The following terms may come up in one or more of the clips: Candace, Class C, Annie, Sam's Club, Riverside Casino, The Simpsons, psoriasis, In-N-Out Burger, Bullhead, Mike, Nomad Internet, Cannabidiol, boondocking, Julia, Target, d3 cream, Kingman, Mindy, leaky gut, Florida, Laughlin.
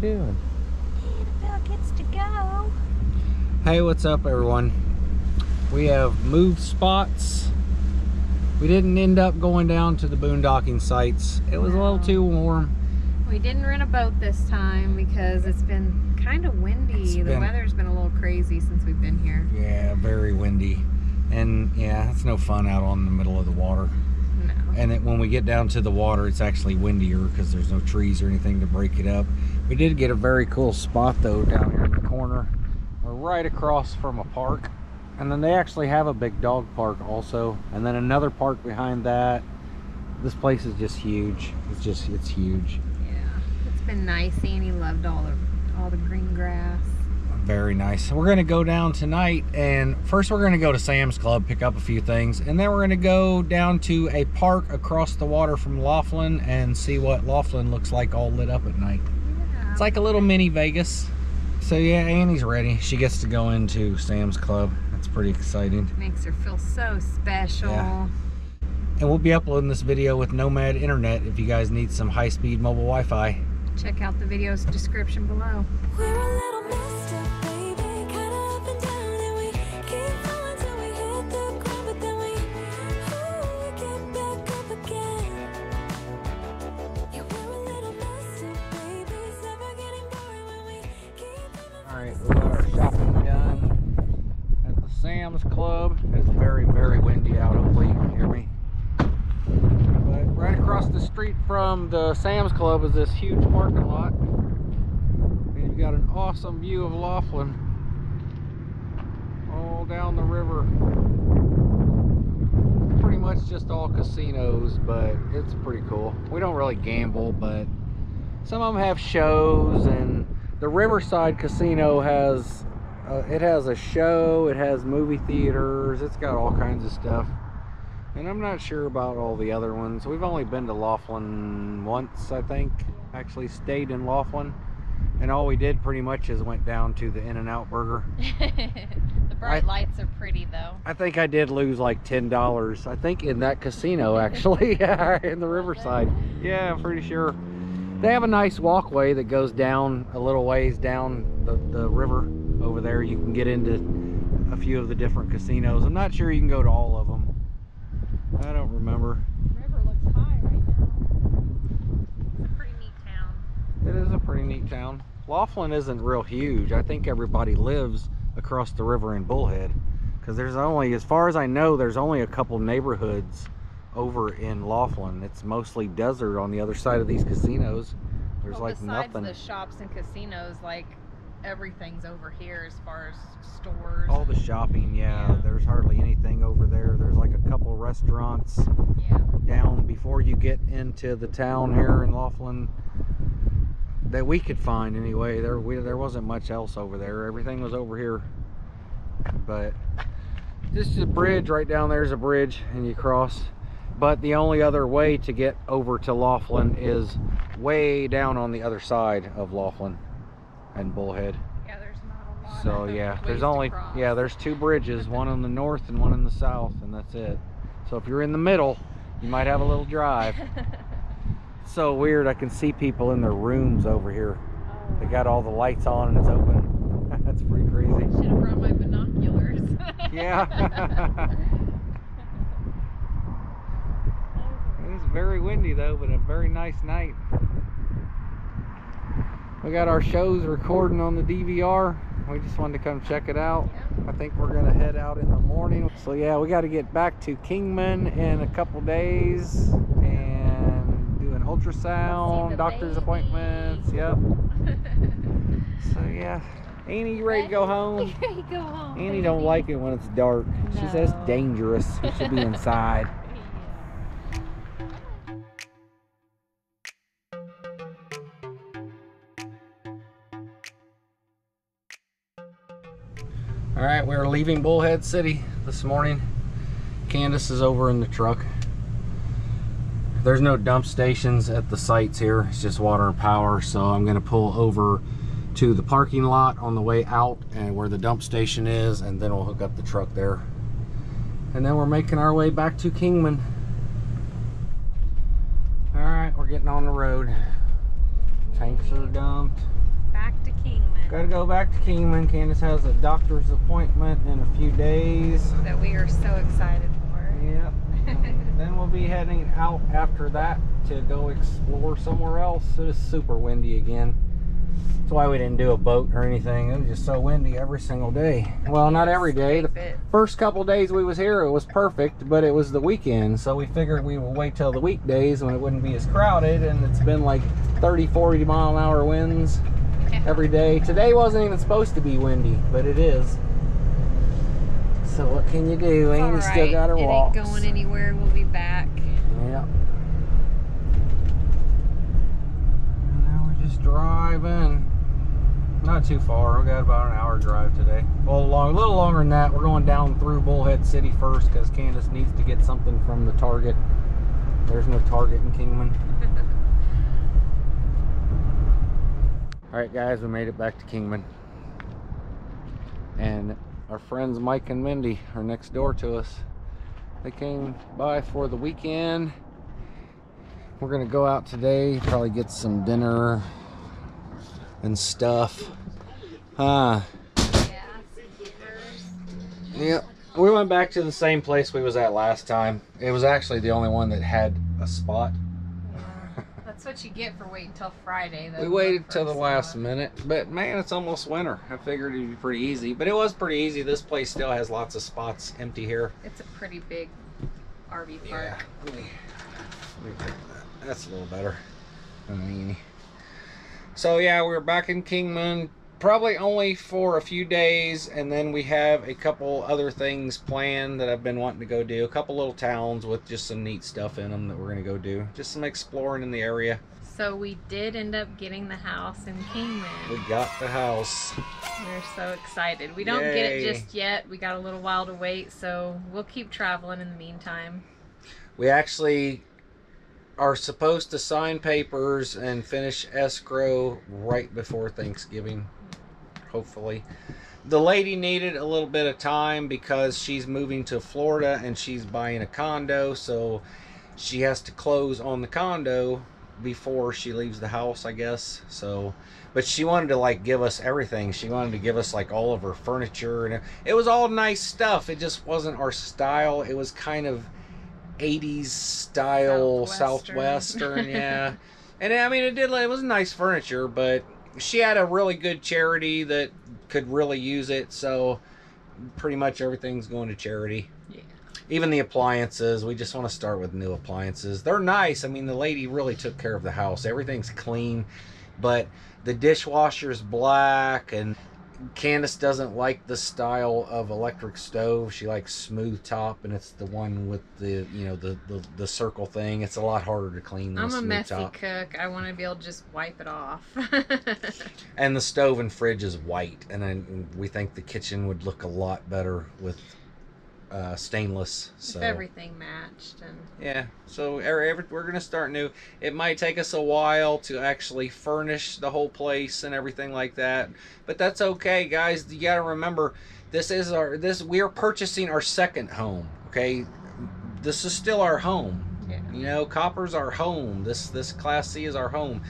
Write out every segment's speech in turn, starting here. we doing? Annabelle gets to go. Hey, what's up, everyone? We have moved spots. We didn't end up going down to the boondocking sites. It was a little too warm. We didn't rent a boat this time because it's been kind of windy. The weather's been a little crazy since we've been here. Yeah, very windy. And yeah, it's no fun out on the middle of the water. No. And it, when we get down to the water, it's actually windier because there's no trees or anything to break it up. We did get a very cool spot though down here in the corner. We're right across from a park. And then they actually have a big dog park also. And then another park behind that. This place is just huge. It's just, it's huge. Yeah, it's been nice. Annie loved all the green grass. Very nice. We're gonna go down tonight, and first we're gonna go to Sam's Club, pick up a few things, and then we're gonna go down to a park across the water from Laughlin and see what Laughlin looks like all lit up at night. Yeah. It's like a little mini Vegas. So yeah, Annie's ready. She gets to go into Sam's Club. That's pretty exciting. Makes her feel so special. Yeah. And we'll be uploading this video with Nomad Internet if you guys need some high-speed mobile Wi-Fi. Check out the video's description below. Sam's Club. It's very, very windy out. Hopefully you can hear me. But right across the street from the Sam's Club is this huge parking lot. And you've got an awesome view of Laughlin. All down the river. Pretty much just all casinos, but it's pretty cool. We don't really gamble, but some of them have shows, and the Riverside Casino has it has a show, it has movie theaters, it's got all kinds of stuff. And I'm not sure about all the other ones. We've only been to Laughlin once, I think. Actually stayed in Laughlin. And all we did pretty much is went down to the In-N-Out Burger. The bright lights are pretty though. I think I did lose like $10, I think, in that casino actually. Yeah, in the Riverside. Yeah, I'm pretty sure. They have a nice walkway that goes down a little ways down the river. Over there you can get into a few of the different casinos. I'm not sure you can go to all of them. I don't remember. The river looks high right now. It's a pretty neat town. It is a pretty neat town. Laughlin isn't real huge. I think everybody lives across the river in Bullhead, because there's only, as far as I know, there's only a couple neighborhoods over in Laughlin. It's mostly desert on the other side of these casinos. There's like nothing. Besides the shops and casinos, like everything's over here as far as stores. All the shopping, yeah. There's hardly anything over there. There's like a couple restaurants down before you get into the town here in Laughlin that we could find anyway. There wasn't much else over there. Everything was over here. But this is a bridge. Right down there's a bridge and you cross. But the only other way to get over to Laughlin is way down on the other side of Laughlin and Bullhead. Yeah, there's not a lot. So yeah, there's only there's two bridges, one on the north and one in the south, and that's it. So if you're in the middle, you might have a little drive. It's so weird. I can see people in their rooms over here. Oh. They got all the lights on and it's open. That's pretty crazy. I should have brought my binoculars. Yeah. It is very windy though, but a very nice night. We got our shows recording on the DVR. We just wanted to come check it out. I think we're gonna head out in the morning. So yeah, we got to get back to Kingman in a couple days and do an ultrasound, doctor's appointments. Yep. So yeah, Annie, you ready to go home? Ready to go home. Annie don't like it when it's dark. No. She says it's dangerous. We should be inside. All right, we're leaving Bullhead City this morning. Candace is over in the truck. There's no dump stations at the sites here. It's just water and power. So I'm gonna pull over to the parking lot on the way out and where the dump station is, and then we'll hook up the truck there. And then we're making our way back to Kingman. All right, we're getting on the road. Tanks are dumped. Back to Kingman. Gotta go back to Kingman. Candace has a doctor's appointment in a few days. That we are so excited for. Yep. Then we'll be heading out after that to go explore somewhere else. It is super windy again. That's why we didn't do a boat or anything. It was just so windy every single day. Well, not every day. The first couple days we was here, it was perfect, but it was the weekend. So we figured we would wait till the weekdays when it wouldn't be as crowded, and it's been like 30, 40 mile an hour winds every day. Today wasn't even supposed to be windy, but it is. So what can you do? Annie's still got her walks. It ain't going anywhere. We'll be back. Yep. Now we're just driving. Not too far. We got about an hour drive today. Well, a little longer than that. We're going down through Bullhead City first because Candace needs to get something from the Target. There's no Target in Kingman. All right, guys, we made it back to Kingman, and our friends Mike and Mindy are next door to us. They came by for the weekend. We're gonna go out today, probably get some dinner and stuff. Yeah, we went back to the same place we was at last time. It was actually the only one that had a spot. That's what you get for waiting till Friday. We waited till the last minute, but man, it's almost winter. I figured it'd be pretty easy, but it was pretty easy. This place still has lots of spots empty here. It's a pretty big RV park. Yeah, let me pick that. That's a little better. So yeah, we're back in Kingman, probably only for a few days, and then we have a couple other things planned that I've been wanting to go do. A couple little towns with just some neat stuff in them that we're gonna go do. Just some exploring in the area. So we did end up getting the house in Kingman. We got the house. We're so excited. We don't get it just yet. We got a little while to wait, so we'll keep traveling in the meantime. We actually are supposed to sign papers and finish escrow right before Thanksgiving. Hopefully. The lady needed a little bit of time because she's moving to Florida and she's buying a condo, so she has to close on the condo before she leaves the house, I guess. So, but she wanted to like give us everything. She wanted to give us like all of her furniture, and it was all nice stuff. It just wasn't our style. It was kind of 80s style Southwestern yeah. And I mean, it was nice furniture, but she had a really good charity that could really use it, so pretty much everything's going to charity. Yeah. Even the appliances. We just want to start with new appliances. They're nice. I mean, the lady really took care of the house. Everything's clean, but the dishwasher's black, and Candace doesn't like the style of electric stove. She likes smooth top, and it's the one with the, you know, the circle thing. It's a lot harder to clean than a smooth top. I'm a messy cook. I want to be able to just wipe it off. And the stove and fridge is white, and then we think the kitchen would look a lot better with stainless. So if everything matched. And yeah, so we're gonna start new. It might take us a while to actually furnish the whole place and everything like that, but that's okay, guys. You gotta remember, this is our we are purchasing our second home. Okay, this is still our home. Yeah. You know, Copper's our home. This Class C is our home.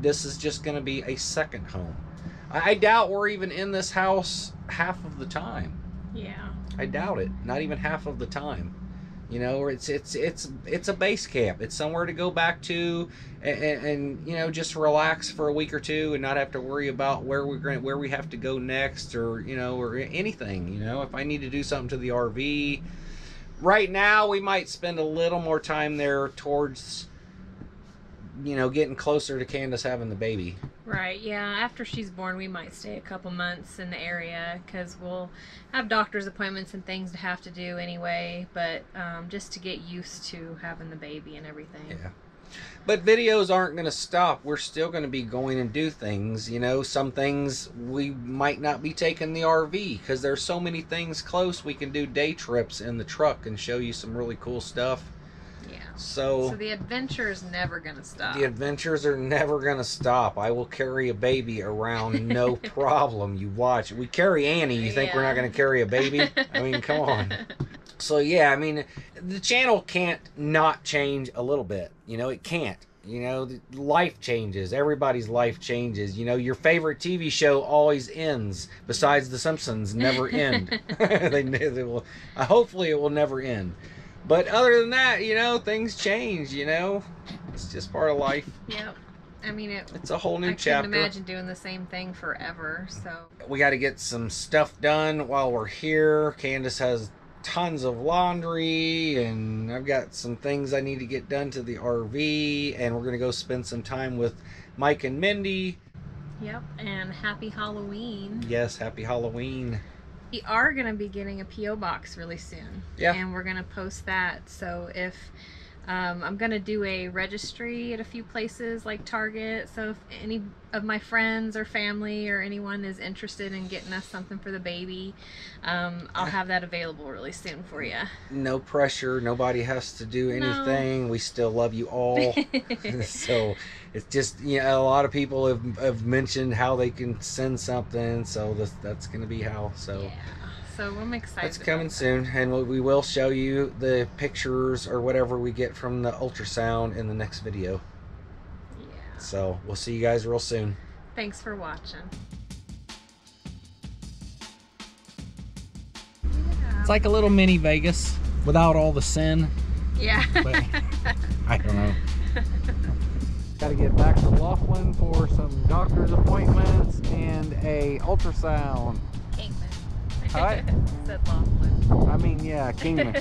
This is just gonna be a second home. I doubt we're even in this house half of the time. Yeah. I doubt it. Not even half of the time. You know, it's a base camp. It's somewhere to go back to, and you know, just relax for a week or two, and not have to worry about where we have to go next, or you know, or anything. You know, if I need to do something to the RV, right now we might spend a little more time there towards, you know, getting closer to Candace having the baby. Right, yeah. After she's born, we might stay a couple months in the area because we'll have doctor's appointments and things to have to do anyway, but just to get used to having the baby and everything. Yeah. But videos aren't going to stop. We're still going to be going and do things. You know, some things we might not be taking the RV because there's so many things close. We can do day trips in the truck and show you some really cool stuff. So the adventure is never going to stop. The adventures are never going to stop. I will carry a baby around, no problem. You watch. We carry Annie. You think we're not going to carry a baby? I mean, come on. So, yeah, I mean, the channel can't not change a little bit. You know, it can't. You know, life changes. Everybody's life changes. You know, your favorite TV show always ends. Besides The Simpsons, never end. They will. Hopefully, it will never end. But other than that, you know, things change. You know, it's just part of life. Yep. I mean, it's a whole new chapter. I couldn't imagine doing the same thing forever. So we got to get some stuff done while we're here. Candace has tons of laundry, and I've got some things I need to get done to the RV, and we're gonna go spend some time with Mike and Mindy. Yep, and happy Halloween. Yes, happy Halloween. We are gonna be getting a P.O. box really soon. Yeah. And we're gonna post that. So if I'm gonna do a registry at a few places like Target, so if any of my friends or family or anyone is interested in getting us something for the baby, I'll have that available really soon for you. No pressure, nobody has to do anything. No. We still love you all. So it's just, you know, a lot of people have mentioned how they can send something, so that's gonna be how. So yeah. So I'm excited. It's coming soon, and we will show you the pictures or whatever we get from the ultrasound in the next video. Yeah. So we'll see you guys real soon. Thanks for watching. Yeah. It's like a little mini Vegas without all the sin. Yeah. But I don't know. Got to get back to Laughlin for some doctor's appointments and a ultrasound. All right. Said Laughlin. I mean, yeah, Kingman.